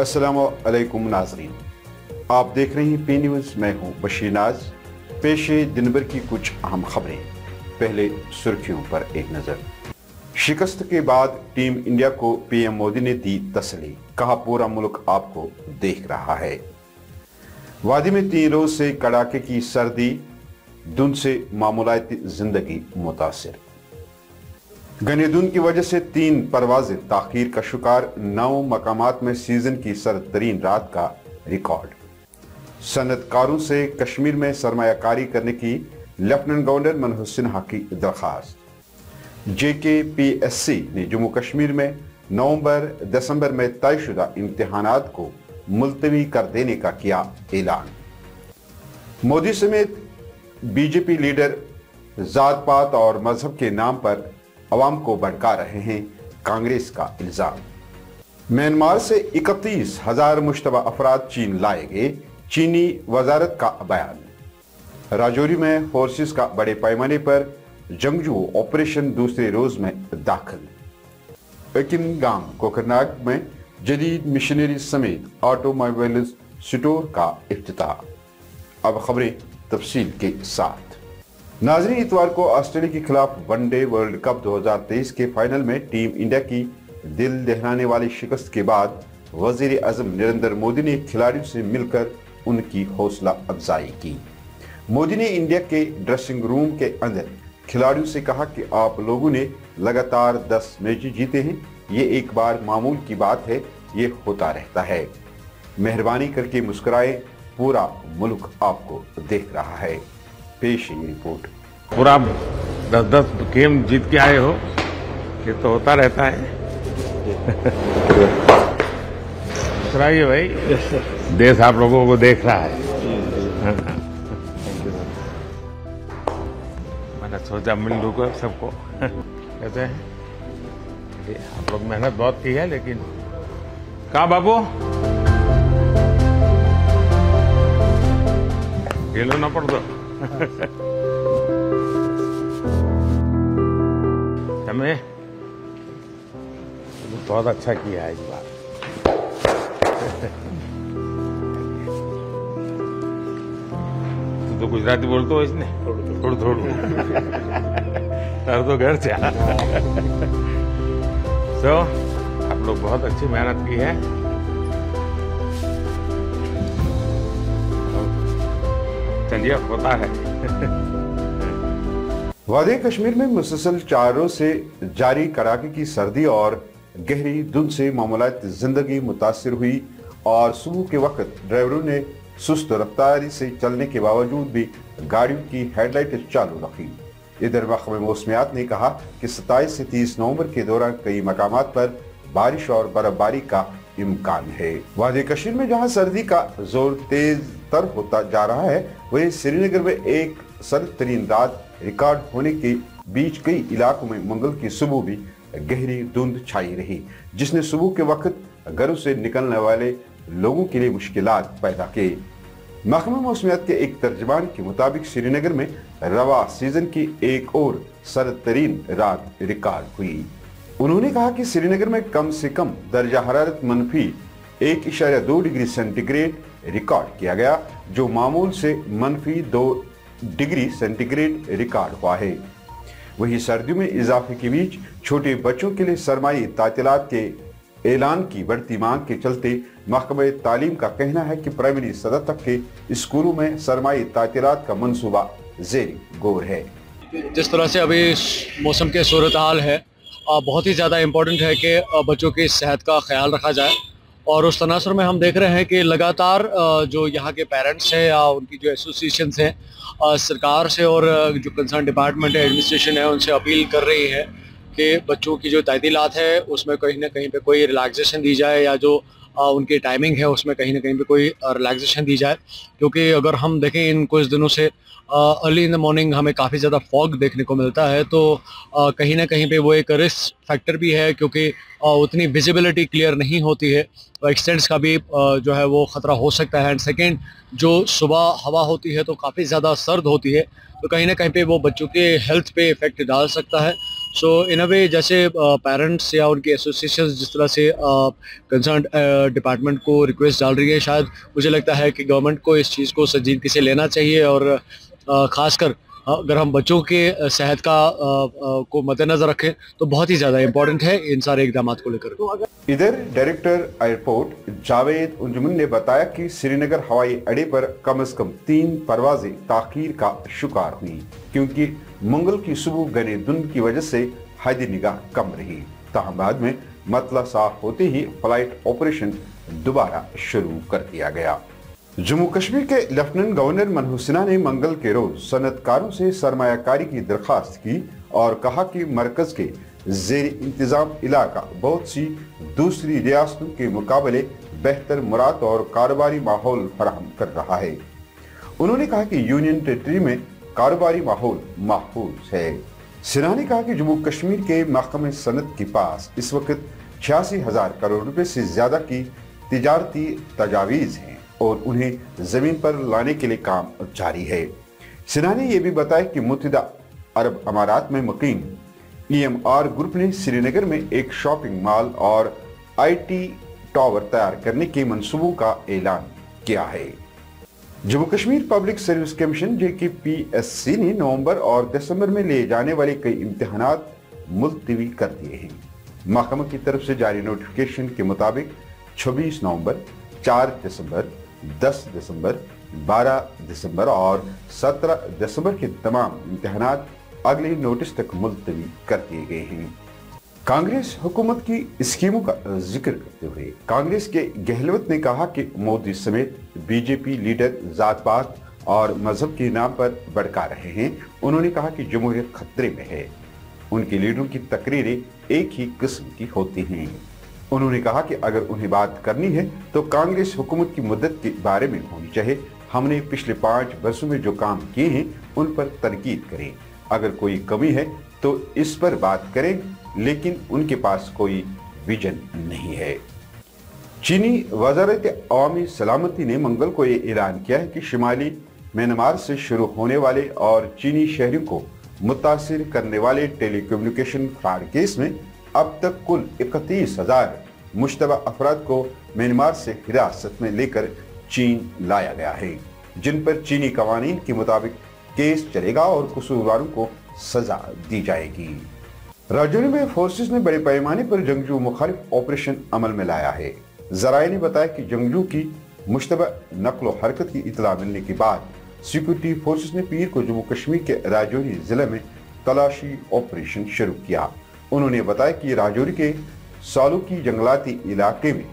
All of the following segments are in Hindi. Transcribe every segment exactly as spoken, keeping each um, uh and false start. अस्सलामुअलैकुम नाज़रीन, आप देख रहे हैं पी न्यूज़। मैं हूँ बशीर नाज। पेश दिन भर की कुछ अहम खबरें। पहले सुर्खियों पर एक नज़र। शिकस्त के बाद टीम इंडिया को पीएम मोदी ने दी तसली, कहा पूरा मुल्क आपको देख रहा है। वादी में तीन रोज से कड़ाके की सर्दी, धुंध से मामूलाती जिंदगी मुतासिर। घनी धुंध की वजह से तीन परवाजें ताखीर का शिकार, नौ मकामात में सीजन की सर्द तरीन रात का रिकॉर्ड। सनतकारों से कश्मीर में सरमायाकारी करने की लेफ्टिनेंट गवर्नर मनोज सिन्हा की दरख्वास्त। जे K P S S C ने जम्मू कश्मीर में नवंबर दिसंबर में तयशुदा इम्तहानात को मुल्तवी कर देने का किया ऐलान। मोदी समेत बीजेपी लीडर जात पात और मजहब के नाम पर अवाम को भड़का रहे हैं, कांग्रेस का इल्ज़ाम। म्यांमार से इकतीस हजार मुश्तबा अफराद चीन लाए गए, चीनी वजारत का बयान। राजौरी में फोर्सेस का बड़े पैमाने पर जंगजू ऑपरेशन दूसरे रोज में दाखिल। गांव कोकरनाग में जदीद मिशनरी समेत ऑटोमोबाइल स्टोर का इफ्तिताह। अब खबरें तफसील के साथ। नाजरीन, इतवार को ऑस्ट्रेलिया के खिलाफ वनडे वर्ल्ड कप दो हज़ार तेईस के फाइनल में टीम इंडिया की दिल दहलाने वाली शिकस्त के बाद वजीर अजम नरेंद्र मोदी ने खिलाड़ियों से मिलकर उनकी हौसला अफजाई की। मोदी ने इंडिया के ड्रेसिंग रूम के अंदर खिलाड़ियों से कहा कि आप लोगों ने लगातार दस मैच जीते हैं, ये एक बार मामूल की बात है, ये होता रहता है। मेहरबानी करके मुस्कुराएं, पूरा मुल्क आपको देख रहा है। पेश ये रिपोर्ट। पूरा दस दस गेम जीत के आए हो, ये तो होता रहता है। मुस्कुराइए भाई, देश आप लोगों को देख रहा है। सोचा मिल लूंगा सबको। कहते हैं आप लोग मेहनत बहुत की है, लेकिन कहाँ बाबू खेलो ना पड़ दो। हमें बहुत अच्छा किया है इस बार। तो गुजराती बोलते हो इसने, थोड़ थोड़ तर तो घर से। सो आप लोग बहुत अच्छी मेहनत की है, चलिए होता है। वादी कश्मीर में मुसलसल चार रोज से जारी कड़ाके की सर्दी और गहरी धुंध से मामूलात जिंदगी मुतासिर हुई और सुबह के वक्त ड्राइवरों ने सुस्त रफ्तारी से चलने के बावजूद भी गाड़ियों की हेडलाइट चालू रखी। इधर महकमे मौसमियात ने कहा कि सत्ताईस से तीस नवंबर के दौरान कई मकामात पर बारिश और बर्फबारी का इम्कान है। वादी कश्मीर में जहां सर्दी का जोर तेज तर होता जा रहा है, वहीं श्रीनगर में एक सर्द तरीन रात रिकॉर्ड होने के बीच कई इलाकों में मंगल की सुबह भी गहरी धुंध छाई रही, जिसने सुबह के वक्त घरों से निकलने वाले लोगों के लिए मुश्किलात पैदा की। महकमा मौसमियात के एक तर्जमान के मुताबिक श्रीनगर में रवा सीजन की एक और सर्द तरीन रात रिकॉर्ड हुई। उन्होंने कहा कि श्रीनगर में कम से कम दर्जा हरारत मनफी एक इशारा दो डिग्री सेंटीग्रेड रिकॉर्ड किया गया, जो मामूल से मनफी दो डिग्री सेंटीग्रेड रिकॉर्ड हुआ है। वहीं सर्दियों में इजाफे के बीच छोटे बच्चों के लिए सरमाई तातीलात के ऐलान की बढ़ती मांग के चलते महकमे तालीम का कहना है कि प्राइमरी सतह तक के स्कूलों में सरमाई तातीलात का मंसूबा जेर गौर है। जिस तरह से अभी मौसम के सूरत हाल है, बहुत ही ज़्यादा इम्पोर्टेंट है कि बच्चों की सेहत का ख्याल रखा जाए। और उस तनासुर में हम देख रहे हैं कि लगातार जो यहाँ के पेरेंट्स हैं या उनकी जो एसोसिएशन हैं, सरकार से और जो कंसर्न डिपार्टमेंट है, एडमिनिस्ट्रेशन है, उनसे अपील कर रही है कि बच्चों की जो तातीलात है उसमें कहीं ना कहीं पे कोई रिलैक्सेशन दी जाए, या जो आ, उनकी टाइमिंग है उसमें कहीं ना कहीं पे कोई रिलैक्सेशन दी जाए। क्योंकि अगर हम देखें इन कुछ दिनों से अर्ली इन द मॉर्निंग हमें काफ़ी ज़्यादा फॉग देखने को मिलता है, तो आ, कहीं ना कहीं पे वो एक रिस्क फैक्टर भी है, क्योंकि आ, उतनी विजिबिलिटी क्लियर नहीं होती है, एक्सीडेंट्स का भी आ, जो है वो ख़तरा हो सकता है। एंड सेकेंड, जो सुबह हवा होती है तो काफ़ी ज़्यादा सर्द होती है, तो कहीं ना कहीं पर वो बच्चों के हेल्थ पे इफ़ेक्ट डाल सकता है। सो इन अ वे जैसे पेरेंट्स या उनके एसोसिएशंस जिस तरह से कंसर्न डिपार्टमेंट को रिक्वेस्ट डाल रही है, शायद मुझे लगता है कि गवर्नमेंट को इस चीज़ को संजीदगी से लेना चाहिए और uh, ख़ासकर अगर हम बच्चों के सेहत का आ, आ, को मद्देनजर रखें तो बहुत ही ज्यादा इम्पोर्टेंट है इन सारे इकदाम को लेकर। इधर डायरेक्टर एयरपोर्ट जावेद उस्मान ने बताया कि श्रीनगर हवाई अड्डे पर कम से कम तीन परवाजें ताखीर का शिकार हुई क्योंकि मंगल की सुबह घने धुंध की वजह से हद निगाह कम रही। तहम बाद में मतला साफ होते ही फ्लाइट ऑपरेशन दोबारा शुरू कर दिया गया। जम्मू कश्मीर के लेफ्टिनेंट गवर्नर मनोज सिन्हा ने मंगल के रोज सनतकारों से सरमायाकारी की दरख्वास्त की और कहा कि मरकज के जेर इंतज़ाम इलाका बहुत सी दूसरी रियासतों के मुकाबले बेहतर मुराद और कारोबारी माहौल फराहम कर रहा है। उन्होंने कहा कि यूनियन टेरेटरी में कारोबारी माहौल महफूज है। सिन्हा ने कहा कि जम्मू कश्मीर के महकमे सनत के पास इस वक्त छियासी हजार करोड़ रुपये से ज़्यादा की तिजारती तजावीज़ हैं और उन्हें जमीन पर लाने के लिए काम जारी है। सिन्हा ने यह भी बताया कि मुत्तहिदा अरब अमारात में मुकीम ई एम आर ग्रुप ने श्रीनगर में एक शॉपिंग मॉल और आई टी टावर तैयार करने के मंसूबों का ऐलान किया है। Jammu Kashmir Public Service Commission J K P S S C ने नवंबर और दिसंबर में लिए जाने वाले कई इम्तिहानात मुल्तवी कर दिए हैं। महकमा की तरफ से जारी नोटिफिकेशन के मुताबिक छब्बीस नवम्बर, चार दिसंबर, दस दिसंबर, बारह दिसंबर और सत्रह दिसंबर के तमाम इम्तिहानात अगले नोटिस तक मुल्तवी कर दिए गए हैं। कांग्रेस हुकूमत की स्कीमों का जिक्र करते हुए कांग्रेस के गहलोत ने कहा कि मोदी समेत बीजेपी लीडर जात पात और मजहब के नाम पर भड़का रहे हैं। उन्होंने कहा कि जमहूरियत खतरे में है। उनके लीडरों की तकरीरें एक ही किस्म की होती हैं। उन्होंने कहा कि अगर उन्हें बात करनी है तो कांग्रेस हुकूमत की मुद्दत के बारे में होनी चाहिए। हमने पिछले पाँच वर्षों में जो काम किए हैं उन पर तनकीद करें, अगर कोई कमी है तो इस पर बात करें, लेकिन उनके पास कोई विजन नहीं है। चीनी वजारत अवामी सलामती ने मंगल को ये ऐलान किया है कि शुमाली म्यांमार से शुरू होने वाले और चीनी शहरों को मुतासर करने वाले टेली कम्युनिकेशन फ्रॉड केस में अब तक कुल इकतीस हजार मुश्तबा अफराद को म्यांमार से हिरासत में लेकर चीन लाया गया है, जिन पर चीनी कवानीन के मुताबिक केस चलेगा और कसूरवारों को सजा दी जाएगी। राजौरी में फोर्सेस ने बड़े पैमाने पर जंगजू मुखालिफ ऑपरेशन अमल में लाया है। जराये ने बताया कि जंगजू की मुश्तबा नकलो हरकत की इतला मिलने के बाद सिक्योरिटी फोर्सेस ने पीर को जम्मू कश्मीर के राजौरी जिले में तलाशी ऑपरेशन शुरू किया। उन्होंने बताया कि राजौरी के सालुकी जंगलाती इलाके में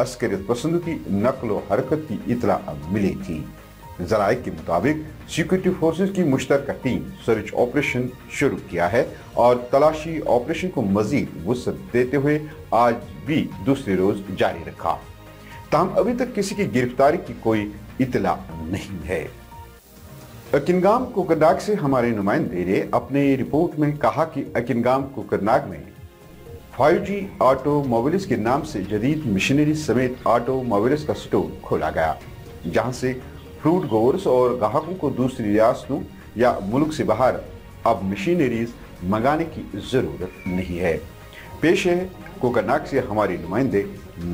अस्करियत पसंदों की नकलो हरकत की इतला मिली थी। जराये के मुताबिक सिक्योरिटी फोर्सेस की मुश्तरका टीम सर्च ऑपरेशन शुरू किया है और तलाशी ऑपरेशन को मजीद वुसअत देते हुए आज भी दूसरे रोज जारी रखा। ताहम अभी तक किसी की गिरफ्तारी की कोई इतला नहीं है। अकिनगाम कोकरनाग से हमारे नुमाइंदे ने अपने रिपोर्ट में कहा कि अकिनगाम कोकरनाग में फाइव जी ऑटो मोबाइल्स के नाम से जदीद मशीनरी समेत ऑटो मोबाइल्स का स्टोर खोला गया, जहां से फ्रूट गोवर्स और ग्राहकों को दूसरी रियासतों या मुल्क से बाहर अब मशीनरीज मंगाने की जरूरत नहीं है। पेश है कोकरनाग से हमारे नुमाइंदे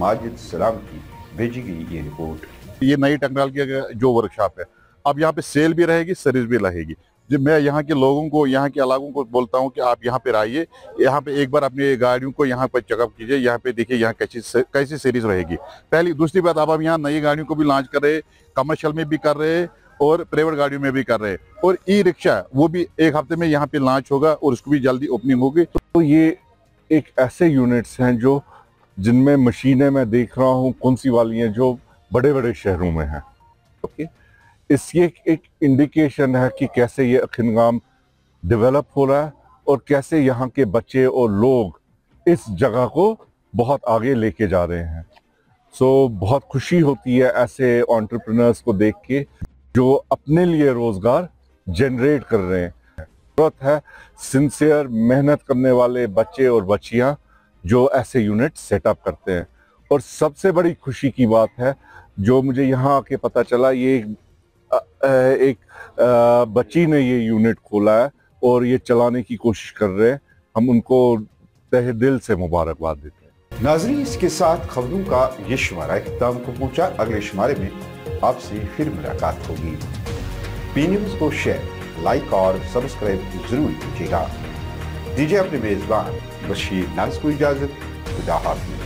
माजिद सलाम की भेजी गई ये रिपोर्ट। ये नई टेक्नोलॉजी की जो वर्कशॉप है, अब यहाँ पे सेल भी रहेगी, सर्विस भी रहेगी। जब मैं यहाँ के लोगों को, यहाँ के इलाकों को बोलता हूँ कि आप यहाँ पर आइए, यहाँ पे एक बार अपनी गाड़ियों को यहाँ पर चेकअप कीजिए, यहाँ पे देखिए यहाँ कैसी कैसी सीरीज रहेगी। पहली दूसरी बात, आप हम यहाँ नई गाड़ियों को भी लॉन्च कर रहे, कमर्शियल में भी कर रहे और प्राइवेट गाड़ियों में भी कर रहे और ई रिक्शा वो भी एक हफ्ते में यहाँ पे लॉन्च होगा और उसको भी जल्दी ओपनिंग होगी। तो ये एक ऐसे यूनिट्स हैं जो जिनमें मशीनें मैं देख रहा हूँ कौन सी वाली हैं जो बड़े बड़े शहरों में हैं। ओके, इसकी एक, एक इंडिकेशन है कि कैसे ये अकिनगाम डेवलप हो रहा है और कैसे यहाँ के बच्चे और लोग इस जगह को बहुत आगे लेके जा रहे हैं। सो so, बहुत खुशी होती है ऐसे एंटरप्रेन्योर्स को देख के जो अपने लिए रोज़गार जनरेट कर रहे हैं। ज़रूरत है सिंसियर मेहनत करने वाले बच्चे और बच्चियाँ जो ऐसे यूनिट सेटअप करते हैं। और सबसे बड़ी खुशी की बात है जो मुझे यहाँ आके पता चला, ये एक बच्ची ने ये यूनिट खोला है और ये चलाने की कोशिश कर रहे हैं। हम उनको तहे दिल से मुबारकबाद देते हैं। नाज़रीन, इसके साथ खबरों का ये शुमारा इख्तिताम को पहुँचा। अगले शुमारे में आपसे फिर मुलाकात होगी। पी न्यूज़ को शेयर, लाइक और सब्सक्राइब जरूर कीजिएगा। दीजिए अपने मेज़बान बशीर नाज को इजाज़त। खुदा हाफिज़।